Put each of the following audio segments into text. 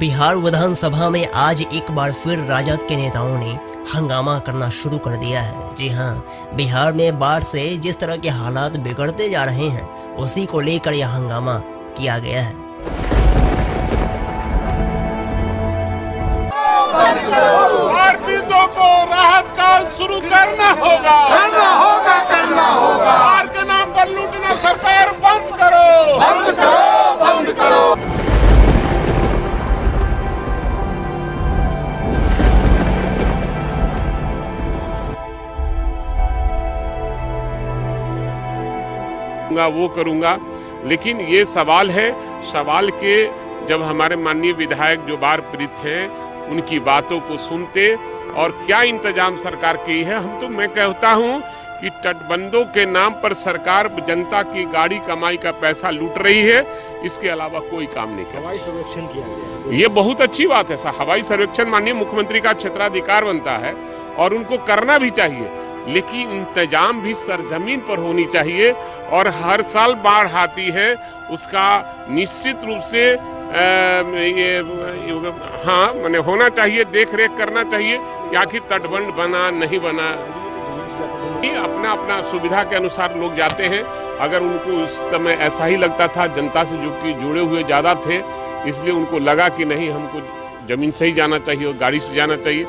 बिहार विधानसभा में आज एक बार फिर राजद के नेताओं ने हंगामा करना शुरू कर दिया है। जी हां, बिहार में बाढ़ से जिस तरह के हालात बिगड़ते जा रहे हैं उसी को लेकर यह हंगामा किया गया है। पीड़ितों को राहत कार्य शुरू करना होगा, करना होगा, करना होगा। बिहार के नाम पर लूटना सरकार बंद करो, बंद करो, बंद करो। वो करूंगा, लेकिन ये सवाल है। सवाल के जब हमारे माननीय विधायक जो बाढ़ पीड़ित हैं उनकी बातों को सुनते और क्या इंतजाम सरकार की है। हम तो मैं कहता हूं कि तटबंधों के नाम पर सरकार जनता की गाड़ी कमाई का पैसा लूट रही है, इसके अलावा कोई काम नहीं कर। हवाई सर्वेक्षण किया गया, ये बहुत अच्छी बात है। हवाई सर्वेक्षण माननीय मुख्यमंत्री का क्षेत्राधिकार बनता है और उनको करना भी चाहिए, लेकिन इंतजाम भी सरजमीन पर होनी चाहिए। और हर साल बाढ़ आती है, उसका निश्चित रूप से हाँ माने होना चाहिए, देख रेख करना चाहिए कि आखिर तटबंध बना नहीं बना। अपना अपना सुविधा के अनुसार लोग जाते हैं। अगर उनको उस समय ऐसा ही लगता था, जनता से जो कि जुड़े हुए ज़्यादा थे, इसलिए उनको लगा कि नहीं, हमको जमीन से ही जाना चाहिए और गाड़ी से जाना चाहिए।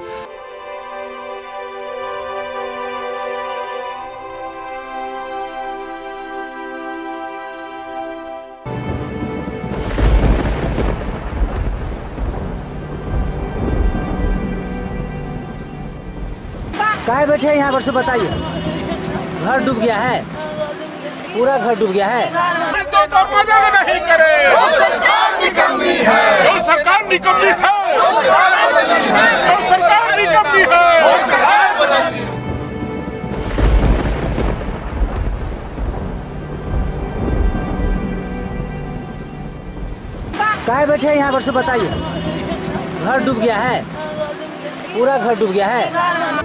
काय बैठे यहाँ पर से बताइए, घर डूब गया है, पूरा घर डूब गया है। तो मदद नहीं करे, तो सरकार निकम्मी है, तो सरकार निकम्मी है, तो सरकार निकम्मी है। काय बैठे यहाँ पर से बताइए, घर डूब गया है, पूरा घर डूब गया है।